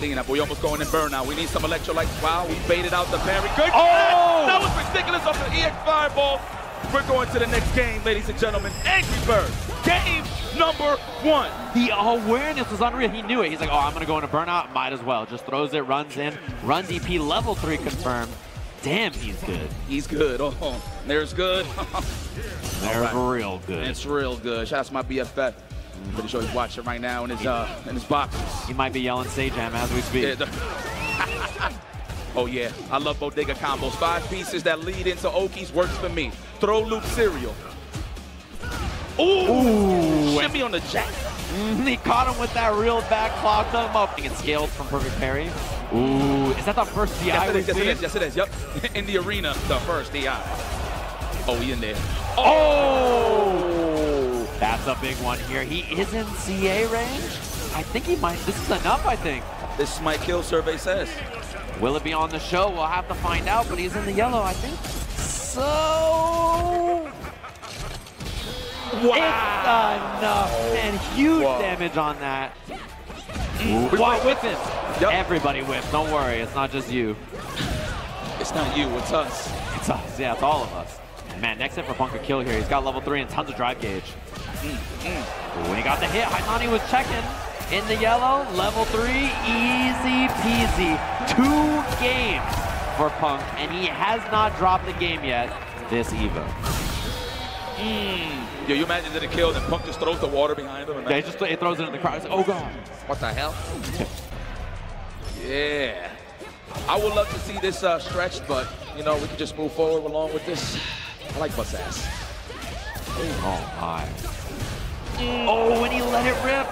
And we're almost going in burnout. We need some electrolytes. Wow, we baited out the parry. Good. Oh! That was ridiculous off the EX Fireball. We're going to the next game, ladies and gentlemen. Angry Bird, game number 1. The awareness was unreal. He knew it. He's like, oh, I'm going to go into burnout. Might as well. Just throws it, runs in. Run DP, level 3 confirmed. Damn, he's good. He's good. Oh, there's good. There's real good. It's real good. Shout out to my BFF. I'm pretty sure he's watching right now in his box. He might be yelling "Sajam" as we speak. Yeah, oh yeah, I love bodega combos. 5 pieces that lead into Okies works for me. Throw loop cereal. Ooh, shimmy on the jack. He caught him with that real back, clogged him up. He can scale from perfect parry. Ooh, is that the first DI? Yes, it is. Yes, it is. Yep, in the arena, the first DI. Oh, he in there. Oh. That's a big one here. He is in CA range. I think he might. This is enough, I think. This might kill, survey says. Will it be on the show? We'll have to find out, but he's in the yellow, I think. So... wow. It's enough. And huge damage on that. Wow, with him. Yep. Everybody whips. Don't worry. It's not just you. It's not you. It's us. It's us. Yeah, it's all of us. Man, next hit for Punk, a kill here. He's got level 3 and tons of drive gauge. When he got the hit, Haitani was checking. In the yellow, level 3, easy peasy. 2 games for Punk, and he has not dropped the game yet this EVO. Yo, you imagine that a kill, then Punk just throws the water behind him. And yeah, he throws it in the crowd. It's like, oh, God. What the hell? Yeah. I would love to see this stretched, but, you know, we can just move forward along with this. I like bus ass. Oh, my. Oh, and he let it rip.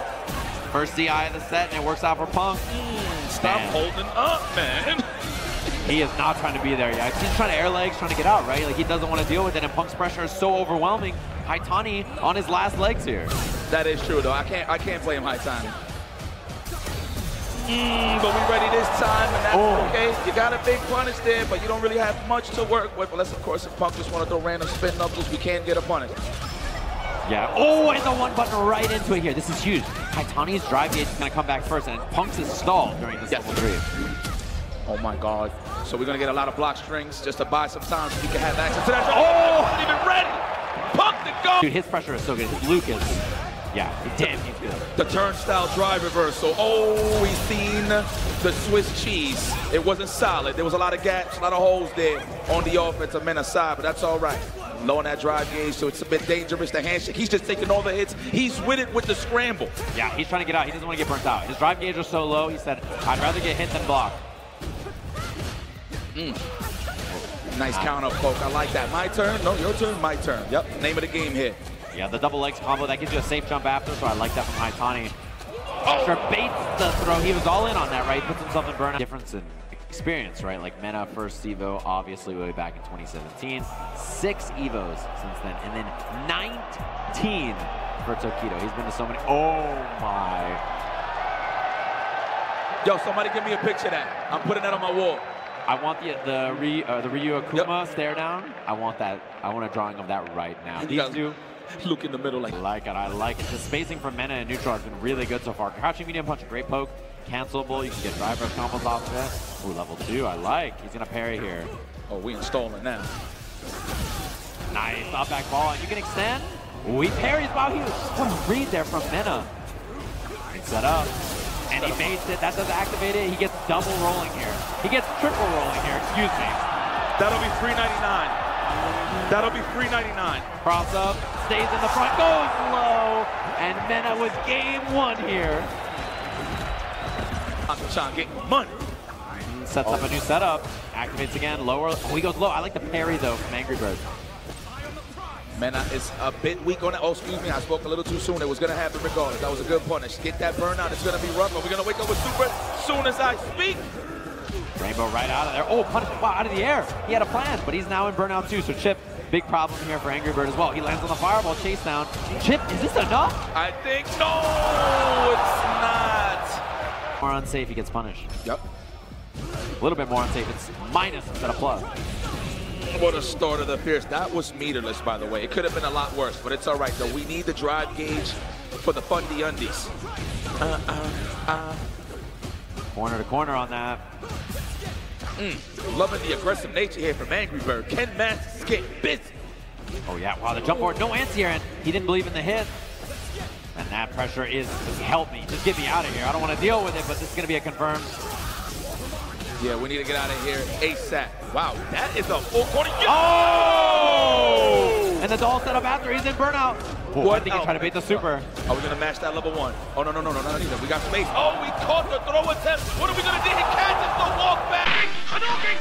First DI of the set, and it works out for Punk. Stop holding up, man. He is not trying to be there yet. He's trying to air legs, trying to get out, right? Like, he doesn't want to deal with it, and Punk's pressure is so overwhelming. Haitani on his last legs here. That is true, though. I can't play him Haitani. But we ready this time, and that's okay. You got a big punish there, but you don't really have much to work with. Unless, of course, if Punk just want to throw random spin knuckles, we can't get a punish. Yeah. Oh, and the one button right into it here. This is huge. Haitani's drive gauge is going to come back first, and Punk's is stalled during this level 3. Oh, my God. So we're going to get a lot of block strings just to buy some time so we can have access to that. Oh, wasn't even ready. Punk to go. Dude, his pressure is so good. His Lucas. Yeah, damn, he's good. The turnstile drive reversal. Oh, he's seen the Swiss cheese. It wasn't solid. There was a lot of gaps, a lot of holes there on the offensive Mena side, but that's all right. Low on that drive gauge, so it's a bit dangerous. The handshake, he's just taking all the hits. He's with it with the scramble. Yeah, he's trying to get out. He doesn't want to get burnt out. His drive gauge was so low, he said, I'd rather get hit than block. Nice counter poke. I like that. My turn? No, your turn? My turn. Yep, name of the game here. Yeah, the double legs combo, that gives you a safe jump after, so I like that from Haitani. After baits the throw, he was all in on that, right? Puts himself in burnout. Difference in experience, right? Like Mena, first EVO, obviously way back in 2017. 6 EVOs since then, and then 19 for Tokido. He's been to so many, oh my. Yo, somebody give me a picture of that. I'm putting that on my wall. I want the Ryu Akuma stare down. I want that, I want a drawing of that right now. These two. Look in the middle like. I like it, I like it. The spacing from Mena and neutral has been really good so far. Crouching medium punch, great poke, cancelable. You can get driver combos off of that. Ooh, level 2, I like. He's gonna parry here. Oh, we installing now. Nice off back ball, and you can extend. We parries. Wow, he was what a read there from Mena. Set up, and he baits it. That doesn't activate it. He gets double rolling here. He gets triple rolling here. Excuse me. That'll be $3.99. That'll be $3.99. Cross up, stays in the front, goes low, and Mena with game one here. Bonchan getting money. Sets up a new setup. Activates again. Lower. Oh, he goes low. I like the parry though from Angry Bird. Mena is a bit weak on that. Oh, excuse me. I spoke a little too soon. It was going to happen regardless. That was a good punish. Get that burnout. It's going to be rough, but we're going to wake up with Super soon as I speak. Rainbow right out of there. Oh, punish out of the air. He had a plan, but he's now in burnout too. So Chip, big problem here for Angry Bird as well. He lands on the fireball chase down. Chip, is this enough? I think no, it's not. More unsafe. He gets punished. Yep. A little bit more unsafe. It's minus instead of plus. What a start of the Fierce. That was meterless, by the way. It could have been a lot worse, but it's all right, though. We need the drive gauge for the fundy undies. Corner to corner on that. Loving the aggressive nature here from Angry Bird. Ken Masters getting busy. Oh, yeah. Wow, the jump board. No answer here, and he didn't believe in the hit. And that pressure is, just help me. Just get me out of here. I don't want to deal with it, but this is going to be a confirmed. Yeah, we need to get out of here ASAP. Wow, that is a full corner. Yes! Oh! And the doll set up after. He's in burnout. Whoa, what? I think he's trying to bait the super. Are we going to match that level one? Oh, no, not either. We got space. Oh, we caught the throw attempt. What are we going to do? He catches the walk back. I don't think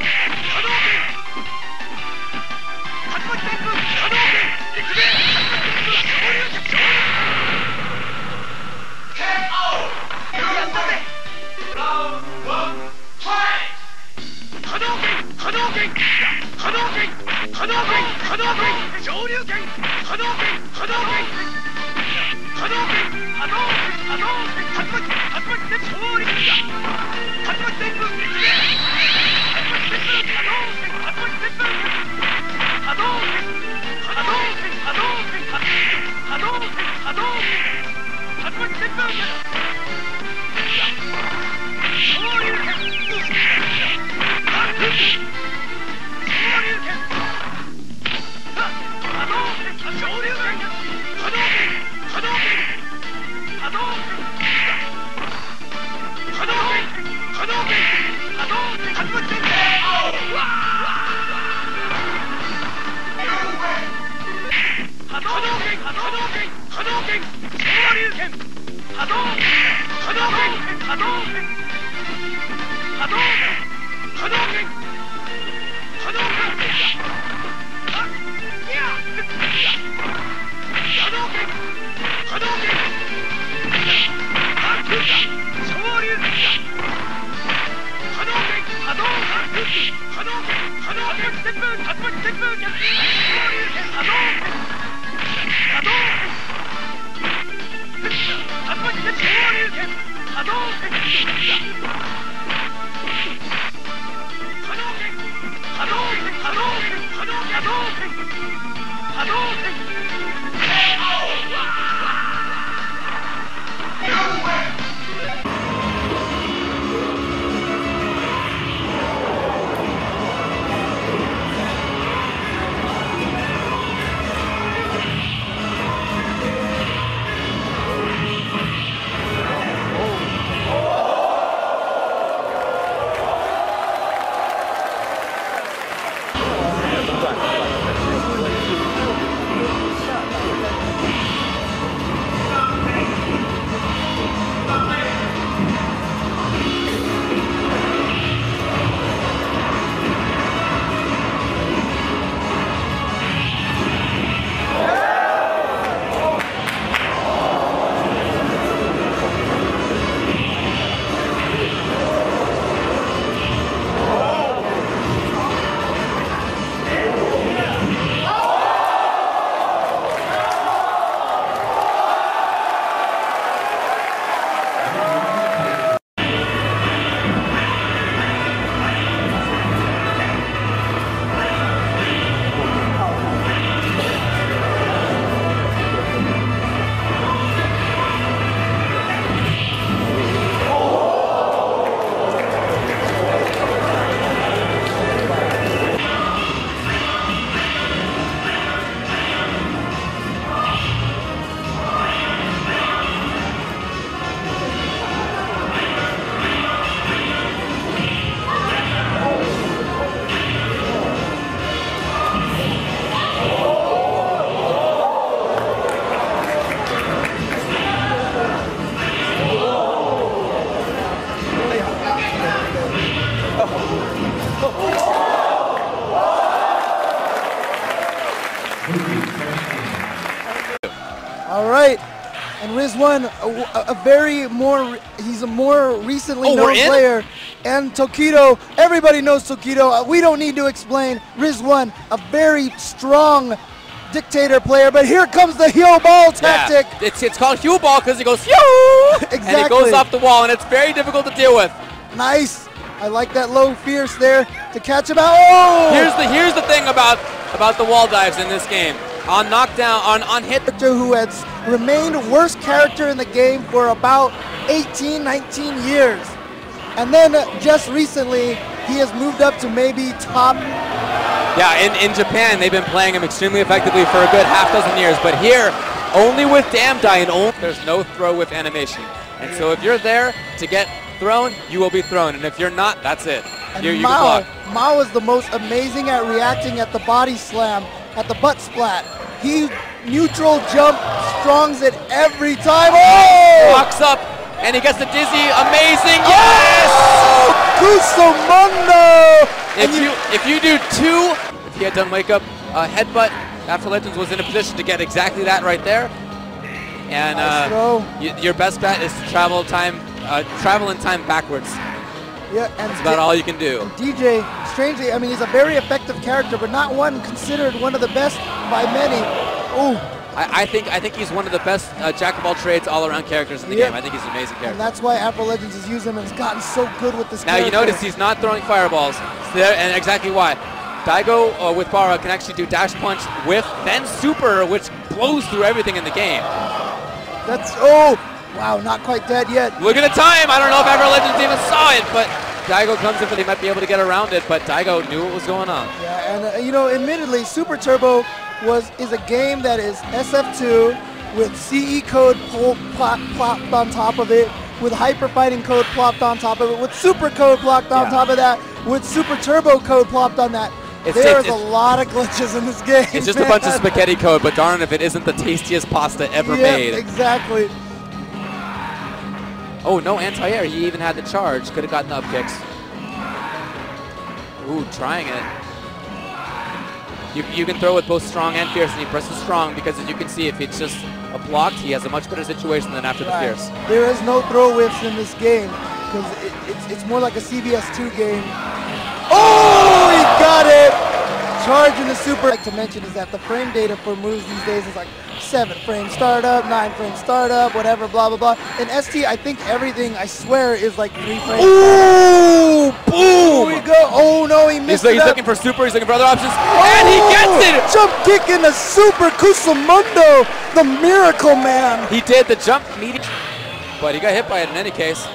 All right, and Rizwan, he's a more recently known player, and Tokido, everybody knows Tokido, we don't need to explain. Rizwan, a very strong dictator player, but here comes the heel ball tactic. Yeah. It's called heel ball because it goes heel, exactly. And it goes off the wall, and it's very difficult to deal with. Nice, I like that low fierce there to catch him out. Oh! Here's the thing about the wall dives in this game. On knockdown, on hit. Who has remained worst character in the game for about 18, 19 years. And then just recently, he has moved up to maybe top. Yeah, in Japan, they've been playing him extremely effectively for a good half dozen years. But here, only with Damdai, there's no throw with animation. And so if you're there to get thrown, you will be thrown. And if you're not, that's it. You can block. Mao is the most amazing at reacting at the body slam, at the butt splat. He neutral jump strongs it every time. Oh! Walks up and he gets the dizzy. Amazing. Yes! Oh, Cusamundo! If he had done wake up headbutt after Legends was in a position to get exactly that right there. And your best bet is to travel in time backwards. Yeah, and that's about all you can do. DJ, strangely, I mean, he's a very effective character, but not one considered one of the best by many. Ooh. I think he's one of the best jack-of-all-trades, all-around characters in the game. I think he's an amazing character. And that's why Afro Legends has used him and has gotten so good with this character. Now, you notice he's not throwing fireballs, and exactly why. Daigo with Bara can actually do dash punch with, then super, which blows through everything in the game. That's, oh! Wow, not quite dead yet. Look at the time. I don't know if Afro Legends even saw it, but Daigo comes in, but he might be able to get around it, but Daigo knew what was going on. Yeah, and you know, admittedly, Super Turbo is a game that is SF2 with CE code plopped on top of it, with Hyper Fighting code plopped on top of it, with Super code plopped on top of that, with Super Turbo code plopped on that. There's a lot of glitches in this game. It's just a bunch of spaghetti code, but darn if it isn't the tastiest pasta ever made. Exactly. Oh, no anti-air. He even had the charge. Could have gotten the up kicks. Ooh, trying it. You can throw with both strong and fierce, and he presses strong because, as you can see, if it's just a blocked, he has a much better situation than after the fierce. There is no throw whiffs in this game because it's more like a CBS2 game. Oh, he got it! Charge in the super. I'd like to mention is that the frame data for moves these days is like 7 frame startup, 9 frame startup, whatever, blah, blah, blah. In ST, I think everything, I swear, is like 3 frames. Ooh, boom! Here we go. Oh, no, he missed it. He's looking for super. He's looking for other options. Oh, and he gets it! Jump kick in the super. Cusamundo, the miracle man. He did the jump immediately, but he got hit by it in any case.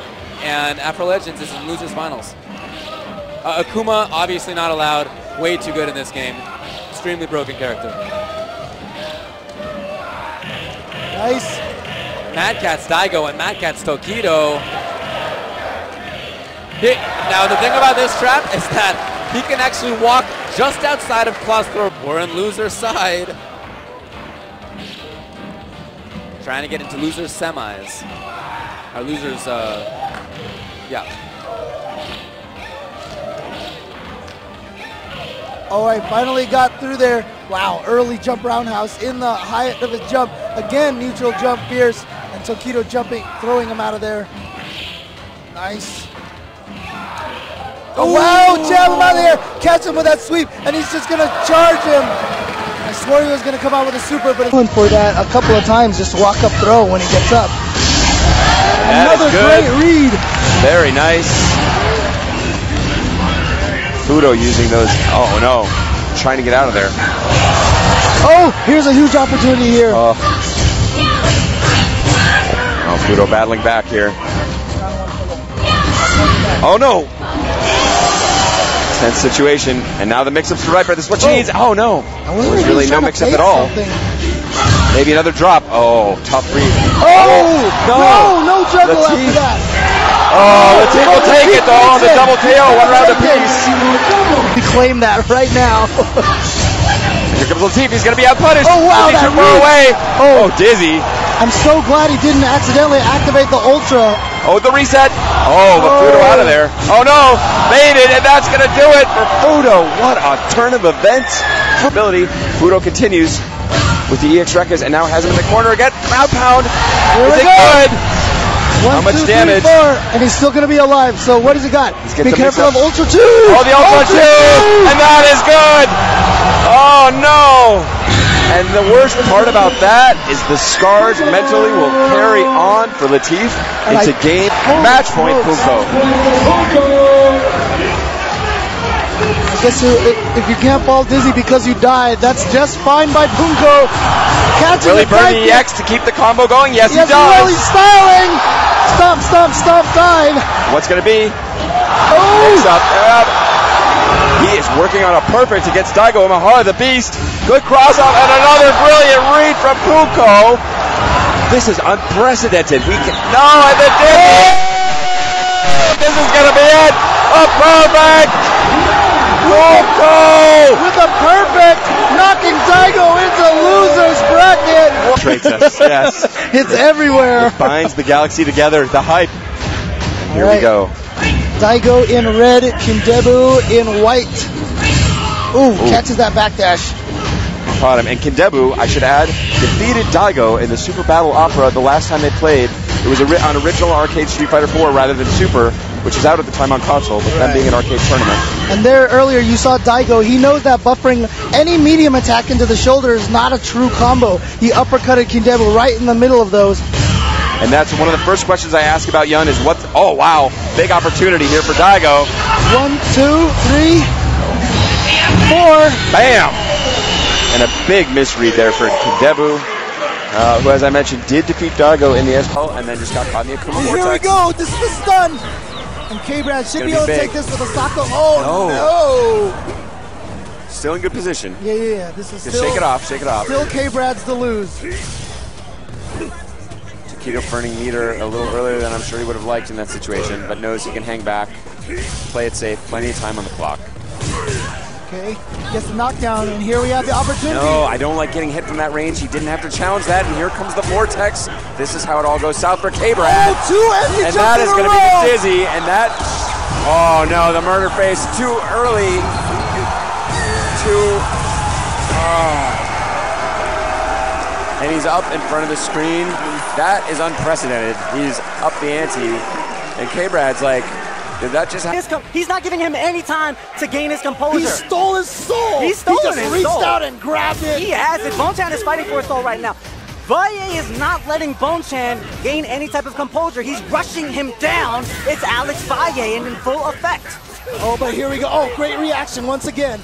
And Afro Legends is in losers finals. Akuma, obviously not allowed. Way too good in this game. Extremely broken character. Nice. Mad Cat's Daigo and Mad Cat's Tokido. Now the thing about this trap is that he can actually walk just outside of Klaus Thorpe. We're in loser's side. Trying to get into loser's semis. Or loser's, yeah. Oh, I finally got through there. Wow, early jump roundhouse in the height of his jump. Again, neutral jump, fierce, and Tokido jumping, throwing him out of there. Nice. Oh, wow, jab him out of there. Catch him with that sweep, and he's just gonna charge him. I swore he was gonna come out with a super, but he's for that a couple of times, just walk up throw when he gets up. That another great read. Very nice. Kudo using those, oh no, trying to get out of there. Oh, here's a huge opportunity here. Oh, Kudo battling back here. Oh no! Tense situation, and now the mix-up's right by this. What she needs, oh no! There's really no mix-up at all. Something. Maybe another drop. Oh, tough read. Oh! No juggle after that. Oh, the team will take it though on the double KO, 1 round apiece. We claim that right now. Here comes Latif, he's going to be outpunished. Oh wow, that move. Away. Oh, dizzy. I'm so glad he didn't accidentally activate the Ultra Oh, the reset. Oh, but Fudo out of there. Oh, no. Baited, and that's going to do it for Fudo. What a turn of events. Fudo continues with the EX Rekkers and now has him in the corner again. Crowd pound. Here we go. One, how much two, damage? Three, four, and he's still going to be alive. So what has he got? Be careful of Ultra 2. Oh, the Ultra 2. And that is good. Oh, no. And the worst part about that is the scars mentally will carry on for Latif. It's a game. Match point, Kuko. I guess if you can't fall dizzy because you die, that's just fine by Punko. Catching Willy Bird EX to keep the combo going. Yes, he does. Really styling. Stomp, dive. What's going to be? Oh! Next up, he is working on a perfect against Daigo Umehara, the Beast. Good cross-off and another brilliant read from Punko. This is unprecedented. And the dig. This is going to be it. A perfect. Punko! With a perfect, knocking Daigo into loser's bracket! Traits us, yes. It's everywhere. It binds the galaxy together, the hype. Here we go. Daigo in red, Kindevu in white. Ooh, catches that backdash. And Kindevu, I should add, defeated Daigo in the Super Battle Opera the last time they played. It was on original arcade Street Fighter 4 rather than Super, which is out at the time on console, but them being an arcade tournament. And there earlier you saw Daigo, he knows that buffering any medium attack into the shoulder is not a true combo. He uppercutted Kindevu right in the middle of those. And that's one of the first questions I ask about Yun is what's... Oh, wow. Big opportunity here for Daigo. 1, 2, 3, 4. Bam! And a big misread there for Kindevu, who, as I mentioned, did defeat Daigo in the S-Pole and then just got caught in the Akuma Vortex. Here we go! This is the stun! And K-Brad should be able to take this with a Sako. Oh, no! Still in good position. Yeah. This is still... Shake it off. Still K-Brad's to lose. Tokido burning meter a little earlier than I'm sure he would have liked in that situation, but knows he can hang back, play it safe, plenty of time on the clock. Okay, gets the knockdown, and here we have the opportunity. No, I don't like getting hit from that range. He didn't have to challenge that, and here comes the Vortex. This is how it all goes south for K-Brad. Oh, and that is going to be dizzy, and that... Oh, no, the murder face too early. And he's up in front of the screen. That is unprecedented. He's up the ante, and K-Brad's like... Did that just happen? He's not giving him any time to gain his composure. He stole his soul. He just reached out and grabbed it. He has it. Bonchan is fighting for his soul right now. Valle is not letting Bonchan gain any type of composure. He's rushing him down. It's Alex Valle and in full effect. Oh, but here we go. Oh, great reaction once again.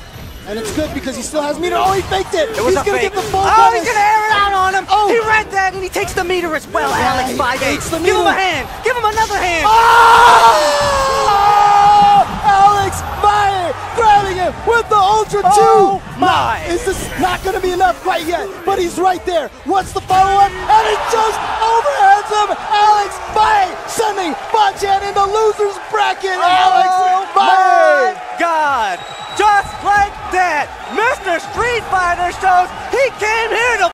And it's good because he still has meter. Oh, he faked it. He's going to get the full bonus. He's going to air it out on him. Oh. He read that, and he takes the meter as well, Alex Valle. Give him a hand. Give him another hand. Oh! Alex Valle grabbing him with the Ultra 2. Oh, my. Now, is this not going to be enough quite yet? But he's right there. What's the follow-up? And he just overheads him. Alex Valle sending Bonchan in the loser's bracket. Oh, Alex Valle. My God. Just like that, Mr. Street Fighter shows he came here to...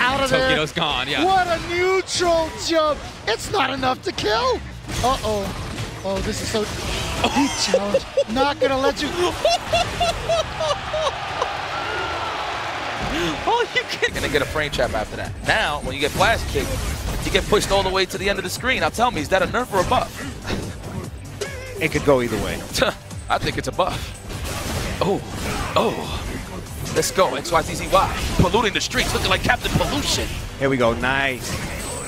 Out of there. Tokido's gone, yeah. What a neutral jump. It's not enough to kill. Uh-oh. Oh, this is so... He challenged. Not going to let you... Oh, you can't... Going to get a frame trap after that. Now, when you get blast kicked, you get pushed all the way to the end of the screen. Now tell me, is that a nerf or a buff? It could go either way. I think it's a buff. Oh. Let's go, XYZZY. Polluting the streets, looking like Captain Pollution. Here we go, nice.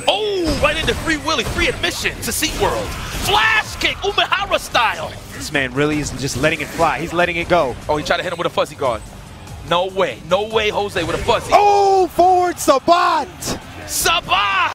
Oh! Ooh, right into Free Willy, free admission to SeaWorld. Flash kick, Umehara style. This man really is just letting it fly. He's letting it go. Oh, he tried to hit him with a fuzzy guard. No way. No way, Jose with a fuzzy. Oh, forward Sabat. Sabat!